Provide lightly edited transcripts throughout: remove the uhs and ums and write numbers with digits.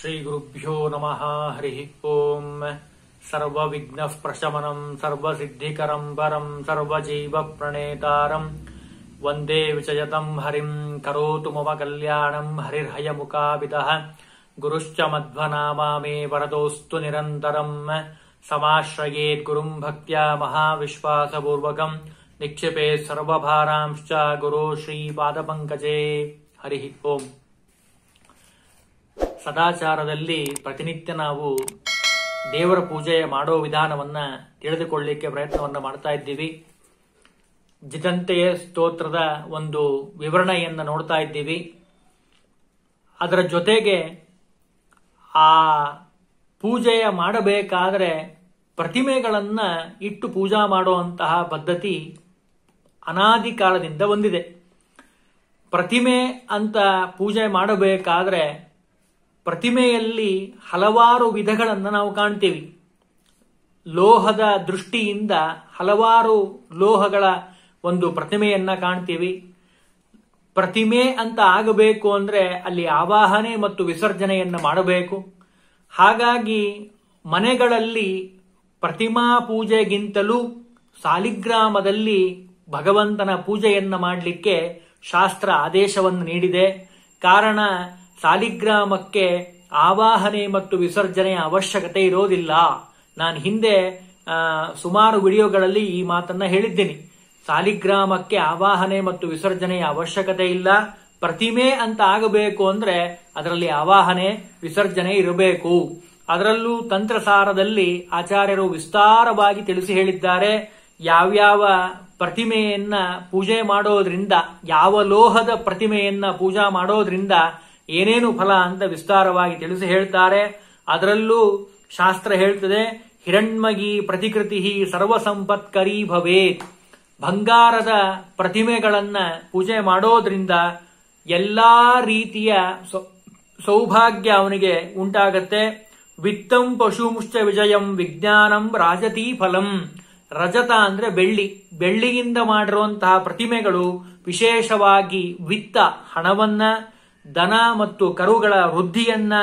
श्रीगुरुभ्यो नमः। हरिः ओम्। सर्वविघ्नः प्रशमनं सर्वसिद्धिकरं वरं सर्वजीवप्रणेतारं वन्दे विचयतं हरिं। करोतु मम कल्याणं हरिर्हयमुकाविदः। गुरुश्च मध्वनामा मे वरदोऽस्तु निरन्तरं। समाश्रयेत् गुरुं भक्त्या महाविश्वासपूर्वकं। निक्षेपेत् सर्वभारांश्च गुरो श्रीपादपङ्कजे। हरिः ओम्। ಸದಾಚಾರದಲ್ಲಿ ಪ್ರತಿನಿತ್ಯ ನಾವು ದೇವರ ಪೂಜೆ ಮಾಡೋ ವಿಧಾನವನ್ನ ತಿಳಿದುಕೊಳ್ಳಲಿಕ್ಕೆ ಪ್ರಯತ್ನವನ್ನ ಮಾಡ್ತಾ ಇದ್ದೀವಿ. ಜಿತಂತೆಯ ಸ್ತೋತ್ರದ ಒಂದು ವಿವರಣೆಯನ್ನು ನೋಡ್ತಾ ಇದ್ದೀವಿ. ಅದರ ಜೊತೆಗೆ ಆ ಪೂಜೆಯ ಮಾಡಬೇಕಾದ್ರೆ ಪ್ರತಿಮೆಗಳನ್ನ ಇಟ್ಟು ಪೂಜಾ ಮಾಡುವಂತಹ ಪದ್ಧತಿ ಅನಾದಿ ಕಾಲದಿಂದ ಬಂದಿದೆ. ಪ್ರತಿಮೆ ಅಂತ ಪೂಜೆ ಮಾಡಬೇಕಾದ್ರೆ ಪ್ರತಿಮೆಯಲ್ಲಿ ಹಲವಾರು ವಿಧಗಳನ್ನು ನಾವು ಕಾಣ್ತೀವಿ. ಲೋಹದ ದೃಷ್ಟಿಯಿಂದ ಹಲವಾರು ಲೋಹಗಳ ಒಂದು ಪ್ರತಿಮೆಯನ್ನ ಕಾಣ್ತೀವಿ. ಪ್ರತಿಮೆ ಅಂತ ಆಗಬೇಕು ಅಂದ್ರೆ ಅಲ್ಲಿ ಆವಾಹನೆ ಮತ್ತು ವಿಸರ್ಜನೆಯನ್ನು ಮಾಡಬೇಕು. ಹಾಗಾಗಿ ಮನೆಗಳಲ್ಲಿ ಪ್ರತಿಮಾ ಪೂಜೆಗಿಂತಲೂ ಸಾಲಿಗ್ರಾಮದಲ್ಲಿ ಭಗವಂತನ ಪೂಜೆಯನ್ನ ಮಾಡಲಿಕ್ಕೆ ಶಾಸ್ತ್ರ ಆದೇಶವನ್ನು ನೀಡಿದೆ. ಕಾರಣ, ಸಾಲಿಗ್ರಾಮಕ್ಕೆ ಆವಾಹನೆ ಮತ್ತು ವಿಸರ್ಜನೆಯ ಅವಶ್ಯಕತೆ ಇರೋದಿಲ್ಲ. ನಾನು ಹಿಂದೆ ಸುಮಾರು ವಿಡಿಯೋಗಳಲ್ಲಿ ಈ ಮಾತನ್ನ ಹೇಳಿದ್ದೀನಿ. ಸಾಲಿಗ್ರಾಮಕ್ಕೆ ಆವಾಹನೆ ಮತ್ತು ವಿಸರ್ಜನೆಯ ಅವಶ್ಯಕತೆ ಇಲ್ಲ. ಪ್ರತಿಮೆ ಅಂತ ಆಗಬೇಕು ಅಂದ್ರೆ ಅದರಲ್ಲಿ ಆವಾಹನೆ ವಿಸರ್ಜನೆ ಇರಬೇಕು. ಅದರಲ್ಲೂ ತಂತ್ರಸಾರದಲ್ಲಿ ಆಚಾರ್ಯರು ವಿಸ್ತಾರವಾಗಿ ತಿಳಿಸಿ ಹೇಳಿದ್ದಾರೆ. ಯಾವ್ಯಾವ ಪ್ರತಿಮೆಯನ್ನ ಪೂಜೆ ಮಾಡೋದ್ರಿಂದ, ಯಾವ ಲೋಹದ ಪ್ರತಿಮೆಯನ್ನ ಪೂಜಾ ಮಾಡೋದ್ರಿಂದ ಏನೇನು ಫಲ ಅಂತ ವಿಸ್ತಾರವಾಗಿ ತಿಳಿಸಿ ಹೇಳ್ತಾರೆ. ಅದರಲ್ಲೂ ಶಾಸ್ತ್ರ ಹೇಳ್ತದೆ, ಹಿರಣ್ಮಗಿ ಪ್ರತಿಕೃತಿ ಸರ್ವಸಂಪತ್ಕರಿ ಭವೇತ್. ಬಂಗಾರದ ಪ್ರತಿಮೆಗಳನ್ನ ಪೂಜೆ ಮಾಡೋದ್ರಿಂದ ಎಲ್ಲಾ ರೀತಿಯ ಸೌಭಾಗ್ಯ ಅವನಿಗೆ ಉಂಟಾಗತ್ತೆ. ವಿತ್ತಂ ಪಶುಮುಶ್ಚ ವಿಜಯಂ ವಿಜ್ಞಾನಂ ರಾಜತೀ ಫಲಂ. ರಜತ ಅಂದ್ರೆ ಬೆಳ್ಳಿ. ಬೆಳ್ಳಿಯಿಂದ ಮಾಡಿರುವಂತಹ ಪ್ರತಿಮೆಗಳು ವಿಶೇಷವಾಗಿ ವಿತ್ತ, ಹಣವನ್ನ, ದನ ಮತ್ತು ಕರುಗಳ ವೃದ್ಧಿಯನ್ನ,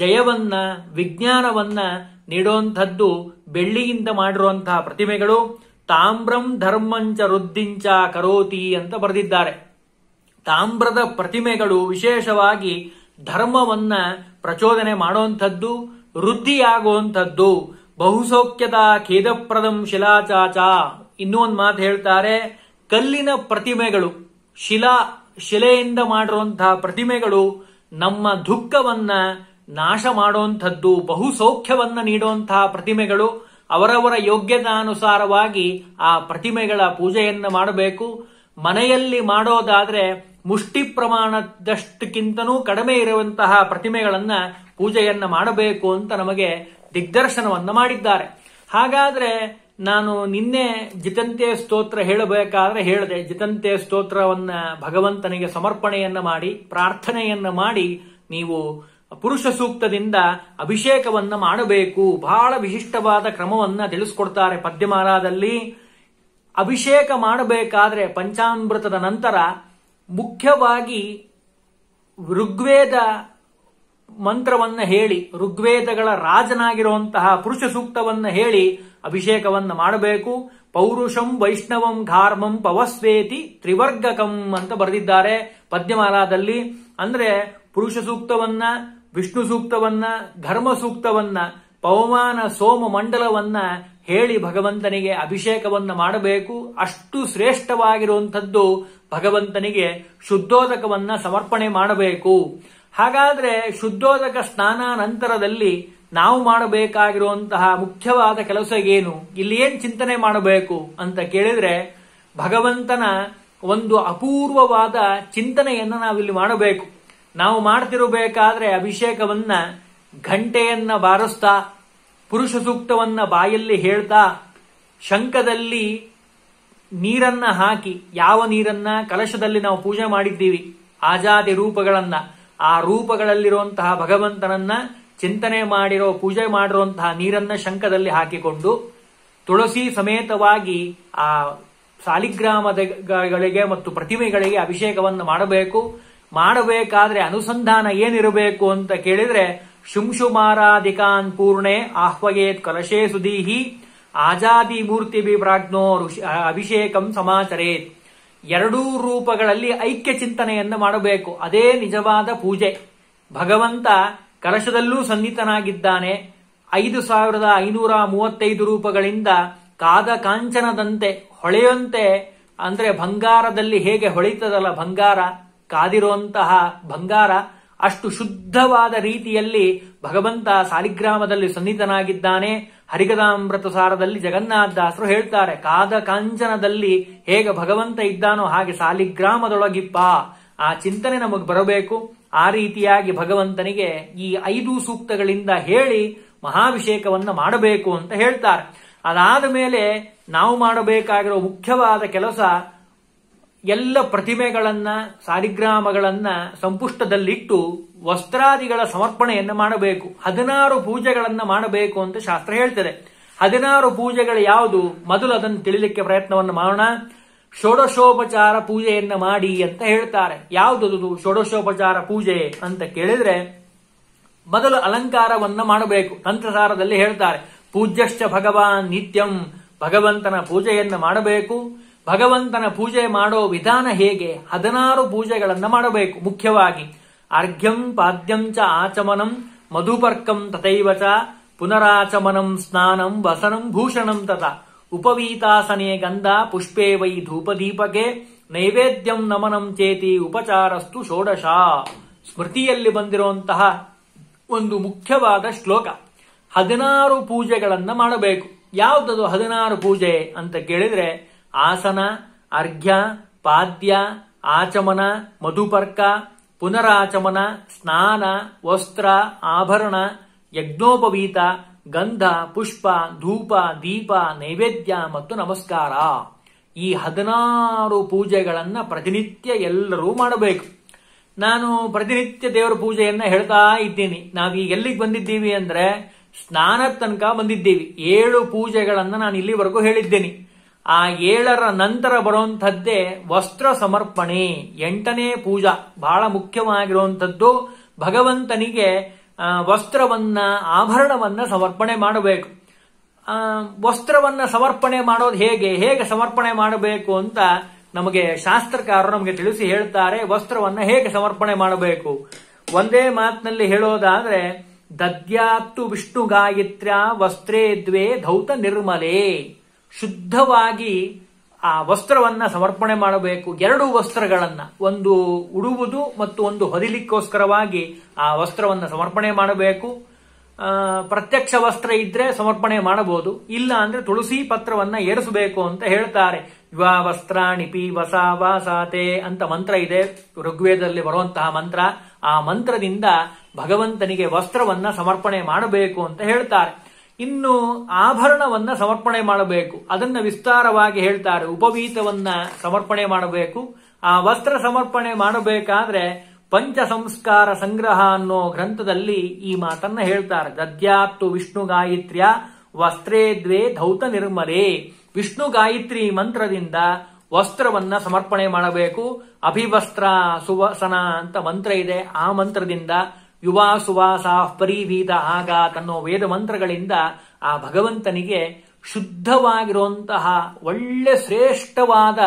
ಜಯವನ್ನ, ವಿಜ್ಞಾನವನ್ನ ನೀಡುವಂಥದ್ದು ಬೆಳ್ಳಿಯಿಂದ ಮಾಡಿರುವಂತಹ ಪ್ರತಿಮೆಗಳು. ತಾಮ್ರಂ ಧರ್ಮಂಚ ವೃದ್ಧಿಂಚ ಕರೋತಿ ಅಂತ ಬರೆದಿದ್ದಾರೆ. ತಾಮ್ರದ ಪ್ರತಿಮೆಗಳು ವಿಶೇಷವಾಗಿ ಧರ್ಮವನ್ನ ಪ್ರಚೋದನೆ ಮಾಡುವಂಥದ್ದು, ವೃದ್ಧಿಯಾಗುವಂಥದ್ದು. ಬಹುಸೌಖ್ಯದ ಖೇದಪ್ರದಂ ಶಿಲಾಚಾಚ. ಇನ್ನೂ ಒಂದು ಮಾತು ಹೇಳ್ತಾರೆ, ಕಲ್ಲಿನ ಪ್ರತಿಮೆಗಳು, ಶಿಲೆಯಿಂದ ಮಾಡಿರುವಂತಹ ಪ್ರತಿಮೆಗಳು ನಮ್ಮ ದುಃಖವನ್ನ ನಾಶ ಮಾಡುವಂಥದ್ದು, ಬಹು ಸೌಖ್ಯವನ್ನ ನೀಡುವಂತಹ ಪ್ರತಿಮೆಗಳು. ಅವರವರ ಯೋಗ್ಯತಾನುಸಾರವಾಗಿ ಆ ಪ್ರತಿಮೆಗಳ ಪೂಜೆಯನ್ನ ಮಾಡಬೇಕು. ಮನೆಯಲ್ಲಿ ಮಾಡೋದಾದ್ರೆ ಮುಷ್ಟಿ ಪ್ರಮಾಣದಷ್ಟಕ್ಕಿಂತನೂ ಕಡಿಮೆ ಇರುವಂತಹ ಪ್ರತಿಮೆಗಳನ್ನ ಪೂಜೆಯನ್ನ ಮಾಡಬೇಕು ಅಂತ ನಮಗೆ ದಿಗ್ದರ್ಶನವನ್ನ ಮಾಡಿದ್ದಾರೆ. ಹಾಗಾದ್ರೆ ನಾನು ನಿನ್ನೆ ಜಿತಂತೆ ಸ್ತೋತ್ರ ಹೇಳಬೇಕಾದ್ರೆ ಹೇಳಿದೆ, ಜಿತಂತೆ ಸ್ತೋತ್ರವನ್ನ ಭಗವಂತನಿಗೆ ಸಮರ್ಪಣೆಯನ್ನ ಮಾಡಿ, ಪ್ರಾರ್ಥನೆಯನ್ನ ಮಾಡಿ, ನೀವು ಪುರುಷ ಸೂಕ್ತದಿಂದ ಅಭಿಷೇಕವನ್ನ ಮಾಡಬೇಕು. ಬಹಳ ವಿಶಿಷ್ಟವಾದ ಕ್ರಮವನ್ನ ತಿಳಿಸ್ಕೊಡ್ತಾರೆ ಪದ್ಯಮಾಲಾದಲ್ಲಿ. ಅಭಿಷೇಕ ಮಾಡಬೇಕಾದ್ರೆ ಪಂಚಾಮೃತದ ನಂತರ ಮುಖ್ಯವಾಗಿ ಋಗ್ವೇದ ಮಂತ್ರವನ್ನ ಹೇಳಿ, ಋಗ್ವೇದಗಳ ರಾಜನಾಗಿರುವಂತಹ ಪುರುಷ ಸೂಕ್ತವನ್ನ ಹೇಳಿ ಅಭಿಷೇಕವನ್ನ ಮಾಡಬೇಕು. ಪೌರುಷಂ ವೈಷ್ಣವಂ ಘಾರ್ಮಂ ಪವಸ್ವೇತಿ ತ್ರಿವರ್ಗಕಂ ಅಂತ ಬರೆದಿದ್ದಾರೆ ಪದ್ಯಮಾಲಾದಲ್ಲಿ. ಅಂದ್ರೆ ಪುರುಷ ಸೂಕ್ತವನ್ನ, ವಿಷ್ಣು ಸೂಕ್ತವನ್ನ, ಘರ್ಮ ಸೂಕ್ತವನ್ನ, ಪವಮಾನ ಸೋಮ ಮಂಡಲವನ್ನ ಹೇಳಿ ಭಗವಂತನಿಗೆ ಅಭಿಷೇಕವನ್ನ ಮಾಡಬೇಕು. ಅಷ್ಟು ಶ್ರೇಷ್ಠವಾಗಿರುವಂಥದ್ದು ಭಗವಂತನಿಗೆ ಶುದ್ಧೋದಕವನ್ನ ಸಮರ್ಪಣೆ ಮಾಡಬೇಕು. ಹಾಗಾದ್ರೆ ಶುದ್ಧೋದಕ ಸ್ನಾನಾನಂತರದಲ್ಲಿ ನಾವು ಮಾಡಬೇಕಾಗಿರುವಂತಹ ಮುಖ್ಯವಾದ ಕೆಲಸ ಏನು, ಇಲ್ಲಿ ಏನ್ ಚಿಂತನೆ ಮಾಡಬೇಕು ಅಂತ ಕೇಳಿದ್ರೆ, ಭಗವಂತನ ಒಂದು ಅಪೂರ್ವವಾದ ಚಿಂತನೆಯನ್ನ ನಾವಿಲ್ಲಿ ಮಾಡಬೇಕು. ನಾವು ಮಾಡ್ತಿರಬೇಕಾದ್ರೆ ಅಭಿಷೇಕವನ್ನ ಘಂಟೆಯನ್ನ ಬಾರಿಸ್ತಾ, ಪುರುಷ ಸೂಕ್ತವನ್ನ ಬಾಯಲ್ಲಿ ಹೇಳ್ತಾ, ಶಂಖದಲ್ಲಿ ನೀರನ್ನ ಹಾಕಿ, ಯಾವ ನೀರನ್ನ ಕಲಶದಲ್ಲಿ ನಾವು ಪೂಜೆ ಮಾಡಿದ್ದೀವಿ, ಆಜಾದಿ ರೂಪಗಳನ್ನ, ಆ ರೂಪಗಳಲ್ಲಿರುವಂತಹ ಭಗವಂತನನ್ನ ಚಿಂತನೆ ಮಾಡಿರೋ, ಪೂಜೆ ಮಾಡಿರುವಂತಹ ನೀರನ್ನ ಶಂಖದಲ್ಲಿ ಹಾಕಿಕೊಂಡು, ತುಳಸಿ ಸಮೇತವಾಗಿ ಆ ಸಾಲಿಗ್ರಾಮಗಳಿಗೆ ಮತ್ತು ಪ್ರತಿಮೆಗಳಿಗೆ ಅಭಿಷೇಕವನ್ನು ಮಾಡಬೇಕು. ಮಾಡಬೇಕಾದ್ರೆ ಅನುಸಂಧಾನ ಏನಿರಬೇಕು ಅಂತ ಕೇಳಿದ್ರೆ, शुंशुमारादिकान् पूर्णे आह्वयेत् कलशे सुधीः आजादी मूर्तिभि प्राज्ञो अभिषेकं समाचरेत्। ಎರಡೂ ರೂಪಗಳಲ್ಲಿ ಐಕ್ಯ ಚಿಂತನೆಯನ್ನು ಮಾಡಬೇಕು, ಅದೇ ನಿಜವಾದ ಪೂಜೆ. ಭಗವಂತ ಕಲಶದಲ್ಲೂ ಸನ್ನಿತನಾಗಿದ್ದಾನೆ. 5535 ರೂಪಗಳಿಂದ ಕಾದ ಕಾಂಚನದಂತೆ ಹೊಳೆಯಂತೆ, ಅಂದ್ರೆ ಬಂಗಾರದಲ್ಲಿ ಹೇಗೆ ಹೊಳಿತದಲ್ಲ ಬಂಗಾರ, ಕಾದಿರುವಂತಹ ಬಂಗಾರ, ಅಷ್ಟು ಶುದ್ಧವಾದ ರೀತಿಯಲ್ಲಿ ಭಗವಂತ ಸಾಲಿಗ್ರಾಮದಲ್ಲಿ ಸನ್ನಿತನಾಗಿದ್ದಾನೆ. ಹರಿಕಥಾಮೃತ ಸಾರದಲ್ಲಿ ಜಗನ್ನಾಥದಾಸರು ಹೇಳ್ತಾರೆ, ಕಾದ ಕಾಂಚನದಲ್ಲಿ ಹೇಗೆ ಭಗವಂತ ಇದ್ದಾನೋ ಹಾಗೆ ಸಾಲಿಗ್ರಾಮದೊಳಗಿಪ್ಪ. ಆ ಚಿಂತನೆ ನಮಗೆ ಬರಬೇಕು. ಆ ರೀತಿಯಾಗಿ ಭಗವಂತನಿಗೆ ಈ 5 ಸೂಕ್ತಗಳಿಂದ ಹೇಳಿ ಮಹಾಭಿಷೇಕವನ್ನ ಮಾಡಬೇಕು ಅಂತ ಹೇಳ್ತಾರೆ. ಅದಾದ ಮೇಲೆ ನಾವು ಮಾಡಬೇಕಾಗಿರೋ ಮುಖ್ಯವಾದ ಕೆಲಸ, ಎಲ್ಲ ಪ್ರತಿಮೆಗಳನ್ನ ಸಾಲಿಗ್ರಾಮಗಳನ್ನ ಸಂಪುಷ್ಟದಲ್ಲಿಟ್ಟು ವಸ್ತ್ರಾದಿಗಳ ಸಮರ್ಪಣೆಯನ್ನು ಮಾಡಬೇಕು. 16 ಪೂಜೆಗಳನ್ನ ಮಾಡಬೇಕು ಅಂತ ಶಾಸ್ತ್ರ ಹೇಳ್ತದೆ. 16 ಪೂಜೆಗಳು ಯಾವುದು? ಮೊದಲು ಅದನ್ನು ತಿಳಿಲಿಕ್ಕೆ ಪ್ರಯತ್ನವನ್ನು ಮಾಡೋಣ. ಷೋಡಶೋಪಚಾರ ಪೂಜೆಯನ್ನ ಮಾಡಿ ಅಂತ ಹೇಳ್ತಾರೆ. ಯಾವುದದು ಷೋಡಶೋಪಚಾರ ಪೂಜೆ ಅಂತ ಕೇಳಿದ್ರೆ, ಮೊದಲು ಅಲಂಕಾರವನ್ನ ಮಾಡಬೇಕು. ತಂತ್ರಸಾರದಲ್ಲಿ ಹೇಳ್ತಾರೆ, ಪೂಜ್ಯಶ್ಚ ಭಗವಾನ್ ನಿತ್ಯಂ, ಭಗವಂತನ ಪೂಜೆಯನ್ನ ಮಾಡಬೇಕು. ಭಗವಂತನ ಪೂಜೆ ಮಾಡೋ ವಿಧಾನ ಹೇಗೆ? 16 ಪೂಜೆಗಳನ್ನು ಮಾಡಬೇಕು. ಮುಖ್ಯವಾಗಿ ಅರ್ಘ್ಯಂ ಪಾದ್ಯಂ ಚ ಆಚಮನಂ ಮಧುಪರ್ಕಂ ತಥೈವ ಚ ಪುನರಾಚಮನಂ ಸ್ನಾನಂ ವಸನಂ ಭೂಷಣಂ ತತ ಉಪವೀತಾಸನೆ ಗಂಧ ಪುಷ್ಪೇ ವೈ ಧೂಪದೀಪಕೆ ನೈವೇದ್ಯಂ ನಮನಂ ಚೇತಿ ಉಪಚಾರಸ್ತು ಷೋಡಶ. ಸ್ಮೃತಿಯಲ್ಲಿ ಬಂದಿರುವಂತಹ ಒಂದು ಮುಖ್ಯವಾದ ಶ್ಲೋಕ. 16 ಪೂಜೆಗಳನ್ನು ಮಾಡಬೇಕು. ಯಾವುದದು 16 ಪೂಜೆ ಅಂತ ಕೇಳಿದ್ರೆ, ಆಸನ, ಅರ್ಘ್ಯ, ಪಾದ್ಯ, ಆಚಮನ, ಮಧುಪರ್ಕ, ಪುನರಾಚಮನ, ಸ್ನಾನ, ವಸ್ತ್ರ, ಆಭರಣ, ಯಜ್ಞೋಪವೀತ, ಗಂಧ, ಪುಷ್ಪ, ಧೂಪ, ದೀಪ, ನೈವೇದ್ಯ ಮತ್ತು ನಮಸ್ಕಾರ. ಈ 16 ಪೂಜೆಗಳನ್ನ ಪ್ರತಿನಿತ್ಯ ಎಲ್ಲರೂ ಮಾಡಬೇಕು. ನಾನು ಪ್ರತಿನಿತ್ಯ ದೇವರ ಪೂಜೆಯನ್ನ ಹೇಳ್ತಾ ಇದ್ದೀನಿ. ನಾವೀಗ ಎಲ್ಲಿಗೆ ಬಂದಿದ್ದೀವಿ ಅಂದ್ರೆ, ಸ್ನಾನ ತನಕ ಬಂದಿದ್ದೀವಿ. 7 ಪೂಜೆಗಳನ್ನ ನಾನು ಇಲ್ಲಿವರೆಗೂ ಹೇಳಿದ್ದೇನೆ. ಆ 7ರ ನಂತರ ಬರುವಂತಹದ್ದೇ ವಸ್ತ್ರ ಸಮರ್ಪಣೆ, 8ನೇ ಪೂಜಾ. ಬಹಳ ಮುಖ್ಯವಾಗಿರುವಂತದ್ದು, ಭಗವಂತನಿಗೆ ವಸ್ತ್ರವನ್ನ ಆಭರಣವನ್ನ ಸಮರ್ಪಣೆ ಮಾಡಬೇಕು. ವಸ್ತ್ರವನ್ನ ಸಮರ್ಪಣೆ ಮಾಡೋದು ಹೇಗೆ, ಹೇಗೆ ಸಮರ್ಪಣೆ ಮಾಡಬೇಕು ಅಂತ ನಮಗೆ ಶಾಸ್ತ್ರಕಾರರು ನಮಗೆ ತಿಳಿಸಿ ಹೇಳ್ತಾರೆ. ವಸ್ತ್ರವನ್ನ ಹೇಗೆ ಸಮರ್ಪಣೆ ಮಾಡಬೇಕು ಒಂದೇ ಮಾತಿನಲ್ಲಿ ಹೇಳೋದಾದ್ರೆ, ದದ್ಯಾತ್ತು ವಿಷ್ಣು ಗಾಯತ್ರ್ಯ ವಸ್ತ್ರೇ ದ್ವೇ ಧೌತ ನಿರ್ಮಲೆ. ಶುದ್ಧವಾಗಿ ಆ ವಸ್ತ್ರವನ್ನ ಸಮರ್ಪಣೆ ಮಾಡಬೇಕು. 2 ವಸ್ತ್ರಗಳನ್ನ, ಒಂದು ಉಡುವುದು ಮತ್ತು ಒಂದು ಹೊದಿಲಿಕ್ಕೋಸ್ಕರವಾಗಿ ಆ ವಸ್ತ್ರವನ್ನ ಸಮರ್ಪಣೆ ಮಾಡಬೇಕು. ಪ್ರತ್ಯಕ್ಷ ವಸ್ತ್ರ ಇದ್ರೆ ಸಮರ್ಪಣೆ ಮಾಡಬಹುದು, ಇಲ್ಲ ಅಂದ್ರೆ ತುಳಸಿ ಪತ್ರವನ್ನ ಏರಿಸಬೇಕು ಅಂತ ಹೇಳ್ತಾರೆ. ವಾ ವಸ್ತ್ರಾಣಿ ಪಿ ವಸ ವಾಸತೆ ಅಂತ ಮಂತ್ರ ಇದೆ, ಋಗ್ವೇದದಲ್ಲಿ ಬರುವಂತಹ ಮಂತ್ರ. ಆ ಮಂತ್ರದಿಂದ ಭಗವಂತನಿಗೆ ವಸ್ತ್ರವನ್ನ ಸಮರ್ಪಣೆ ಮಾಡಬೇಕು ಅಂತ ಹೇಳ್ತಾರೆ. ಇನ್ನು ಆಭರಣವನ್ನ ಸಮರ್ಪಣೆ ಮಾಡಬೇಕು, ಅದನ್ನ ವಿಸ್ತಾರವಾಗಿ ಹೇಳ್ತಾರೆ. ಉಪವೀತವನ್ನ ಸಮರ್ಪಣೆ ಮಾಡಬೇಕು. ಆ ವಸ್ತ್ರ ಸಮರ್ಪಣೆ ಮಾಡಬೇಕಾದ್ರೆ ಪಂಚ ಸಂಸ್ಕಾರ ಸಂಗ್ರಹ ಅನ್ನೋ ಗ್ರಂಥದಲ್ಲಿ ಈ ಮಾತನ್ನ ಹೇಳ್ತಾರೆ. ದದ್ಯಾತ್ತು ವಿಷ್ಣು ಗಾಯತ್ರ್ಯ ವಸ್ತ್ರೇ ದ್ವೇ ಧೌತ ನಿರ್ಮಲೆ. ವಿಷ್ಣು ಗಾಯತ್ರಿ ಮಂತ್ರದಿಂದ ವಸ್ತ್ರವನ್ನ ಸಮರ್ಪಣೆ ಮಾಡಬೇಕು. ಅಭಿವಸ್ತ್ರ ಸುವಸನ ಅಂತ ಮಂತ್ರ ಇದೆ, ಆ ಮಂತ್ರದಿಂದ, ಯುವಾ ಸುವಾಸ ಪರಿವೀತ ಆಗಾತ್ ಅನ್ನೋ ವೇದ ಮಂತ್ರಗಳಿಂದ ಆ ಭಗವಂತನಿಗೆ ಶುದ್ಧವಾಗಿರುವಂತಹ ಒಳ್ಳೆ ಶ್ರೇಷ್ಠವಾದ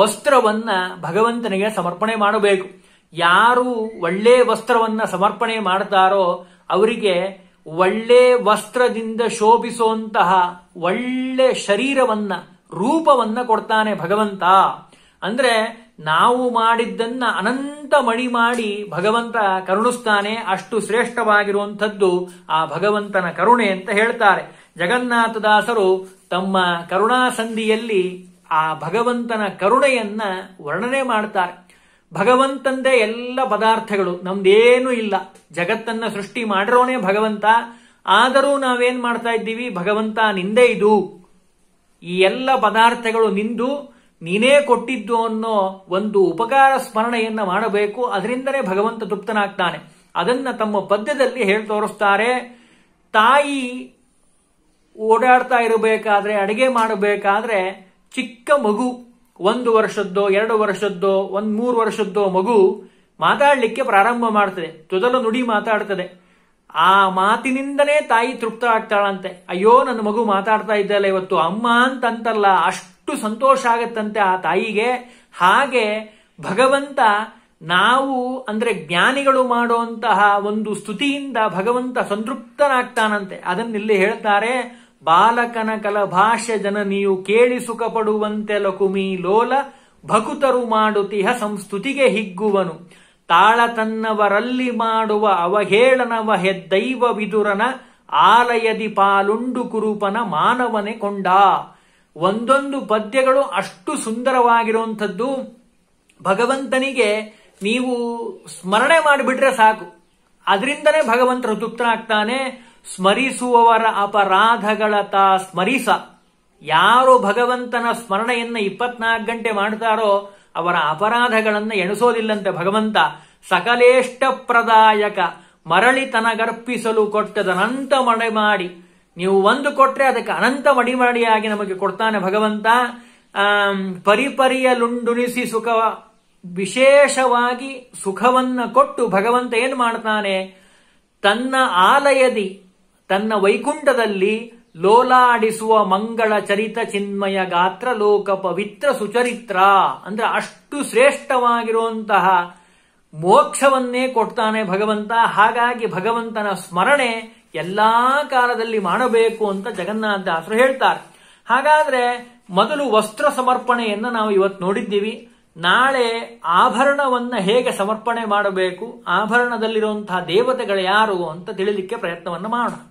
ವಸ್ತ್ರವನ್ನ ಭಗವಂತನಿಗೆ ಸಮರ್ಪಣೆ ಮಾಡಬೇಕು. ಯಾರು ಒಳ್ಳೆ ವಸ್ತ್ರವನ್ನ ಸಮರ್ಪಣೆ ಮಾಡ್ತಾರೋ ಅವರಿಗೆ ಒಳ್ಳೆ ವಸ್ತ್ರದಿಂದ ಶೋಭಿಸುವಂತಹ ಒಳ್ಳೆ ಶರೀರವನ್ನ, ರೂಪವನ್ನ ಕೊಡ್ತಾನೆ ಭಗವಂತ. ಅಂದ್ರೆ ನಾವು ಮಾಡಿದ್ದನ್ನ ಅನಂತ ಮಣಿ ಮಾಡಿ ಭಗವಂತ ಕರುಣಿಸ್ತಾನೆ. ಅಷ್ಟು ಶ್ರೇಷ್ಠವಾಗಿರುವಂಥದ್ದು ಆ ಭಗವಂತನ ಕರುಣೆ ಅಂತ ಹೇಳ್ತಾರೆ ಜಗನ್ನಾಥದಾಸರು. ತಮ್ಮ ಕರುಣಾಸಂಧಿಯಲ್ಲಿ ಆ ಭಗವಂತನ ಕರುಣೆಯನ್ನ ವರ್ಣನೆ ಮಾಡ್ತಾರೆ. ಭಗವಂತಂದೇ ಎಲ್ಲ ಪದಾರ್ಥಗಳು, ನಮ್ದೇನು ಇಲ್ಲ. ಜಗತ್ತನ್ನ ಸೃಷ್ಟಿ ಮಾಡಿರೋನೇ ಭಗವಂತ. ಆದರೂ ನಾವೇನ್ ಮಾಡ್ತಾ ಇದ್ದೀವಿ, ಭಗವಂತ ನಿಂದೇ ಇದು, ಈ ಎಲ್ಲ ಪದಾರ್ಥಗಳು ನಿಂದು, ನೀನೇ ಕೊಟ್ಟಿದ್ದು ಅನ್ನೋ ಒಂದು ಉಪಕಾರ ಸ್ಮರಣೆಯನ್ನ ಮಾಡಬೇಕು. ಅದರಿಂದನೇ ಭಗವಂತ ತೃಪ್ತನಾಗ್ತಾನೆ. ಅದನ್ನ ತಮ್ಮ ಪದ್ಯದಲ್ಲಿ ಹೇಳಿ ತೋರಿಸ್ತಾರೆ. ತಾಯಿ ಓಡಾಡ್ತಾ ಇರಬೇಕಾದ್ರೆ, ಅಡಿಗೆ ಮಾಡಬೇಕಾದ್ರೆ, ಚಿಕ್ಕ ಮಗು 1 ವರ್ಷದ್ದೋ 2 ವರ್ಷದ್ದೋ 1 3 ವರ್ಷದ್ದೋ ಮಗು ಮಾತಾಡ್ಲಿಕ್ಕೆ ಪ್ರಾರಂಭ ಮಾಡ್ತದೆ. ತೊದಲು ನುಡಿ ಮಾತಾಡ್ತದೆ. ಆ ಮಾತಿನಿಂದನೇ ತಾಯಿ ತೃಪ್ತ ಆಗ್ತಾಳಂತೆ. ಅಯ್ಯೋ ನನ್ನ ಮಗು ಮಾತಾಡ್ತಾ ಇದ್ದಲ್ಲ ಇವತ್ತು ಅಮ್ಮ ಅಂತಂತಲ್ಲ, ಅಷ್ಟು ಸಂತೋಷ ಆಗತ್ತಂತೆ ಆ ತಾಯಿಗೆ. ಹಾಗೆ ಭಗವಂತ ನಾವು ಅಂದ್ರೆ ಜ್ಞಾನಿಗಳು ಮಾಡುವಂತಹ ಒಂದು ಸ್ತುತಿಯಿಂದ ಭಗವಂತ ಸಂತೃಪ್ತನಾಗ್ತಾನಂತೆ. ಅದನ್ನಿಲ್ಲಿ ಹೇಳ್ತಾರೆ, ಬಾಲಕನ ಕಲಭಾಷ ಜನನಿಯು ಕೇಳಿ ಸುಖ ಪಡುವಂತೆ ಲಕುಮಿ ಲೋಲ ಭಕುತರು ಮಾಡುತ್ತಿಹ ಸಂಸ್ತುತಿಗೆ ಹಿಗ್ಗುವನು ತಾಳ ತನ್ನವರಲ್ಲಿ ಮಾಡುವ ಅವಹೇಳನವ ಹೆದ್ದೈವ ವಿದುರನ ಆಲಯದಿ ಪಾಲುಂಡು ಕುರುಪನ ಮಾನವನೆ ಕೊಂಡ. ಒಂದೊಂದು ಪದ್ಯಗಳು ಅಷ್ಟು ಸುಂದರವಾಗಿರುವಂಥದ್ದು. ಭಗವಂತನಿಗೆ ನೀವು ಸ್ಮರಣೆ ಮಾಡಿಬಿಟ್ರೆ ಸಾಕು, ಅದರಿಂದನೇ ಭಗವಂತರು ತೃಪ್ತನಾಗ್ತಾನೆ. ಸ್ಮರಿಸುವವರ ಅಪರಾಧಗಳ ತಾ ಸ್ಮರಿಸ, ಯಾರು ಭಗವಂತನ ಸ್ಮರಣೆಯನ್ನ 24 ಗಂಟೆ ಮಾಡ್ತಾರೋ ಅವರ ಅಪರಾಧಗಳನ್ನ ಎಣಿಸೋದಿಲ್ಲಂತೆ ಭಗವಂತ. ಸಕಲೇಷ್ಟ ಪ್ರದಾಯಕ ಮರಳಿ ತನಗರ್ಪಿಸಲು ಕೊಟ್ಟದನಂತ ಮಡೆ ಮಾಡಿ, ನೀವು ಒಂದು ಕೊಟ್ರೆ ಅದಕ್ಕೆ ಅನಂತ ಮಡಿ ಮಾಡಿಯಾಗಿ ನಮಗೆ ಕೊಡ್ತಾನೆ ಭಗವಂತ. ಪರಿಪರಿಯ ಲುಂಡುಣಿಸಿ ಸುಖ, ವಿಶೇಷವಾಗಿ ಸುಖವನ್ನ ಕೊಟ್ಟು ಭಗವಂತ ಏನ್ ಮಾಡ್ತಾನೆ, ತನ್ನ ಆಲಯದಿ ತನ್ನ ವೈಕುಂಠದಲ್ಲಿ ಲೋಲಾಡಿಸುವ ಮಂಗಳ ಚರಿತ ಚಿನ್ಮಯ ಗಾತ್ರ ಲೋಕ ಪವಿತ್ರ ಸುಚರಿತ್ರ ಅಂದ್ರೆ ಅಷ್ಟು ಶ್ರೇಷ್ಠವಾಗಿರುವಂತಹ ಮೋಕ್ಷವನ್ನೇ ಕೊಡ್ತಾನೆ ಭಗವಂತ. ಹಾಗಾಗಿ ಭಗವಂತನ ಸ್ಮರಣೆ ಎಲ್ಲಾ ಕಾಲದಲ್ಲಿ ಮಾಡಬೇಕು ಅಂತ ಜಗನ್ನಾಥದಾಸರು ಹೇಳ್ತಾರೆ. ಹಾಗಾದ್ರೆ ಮೊದಲು ವಸ್ತ್ರ ಸಮರ್ಪಣೆಯನ್ನ ನಾವು ಇವತ್ತು ನೋಡಿದ್ದೀವಿ. ನಾಳೆ ಆಭರಣವನ್ನ ಹೇಗೆ ಸಮರ್ಪಣೆ ಮಾಡಬೇಕು, ಆಭರಣದಲ್ಲಿರುವಂತಹ ದೇವತೆಗಳು ಯಾರು ಅಂತ ತಿಳಿಲಿಕ್ಕೆ ಪ್ರಯತ್ನವನ್ನು ಮಾಡೋಣ.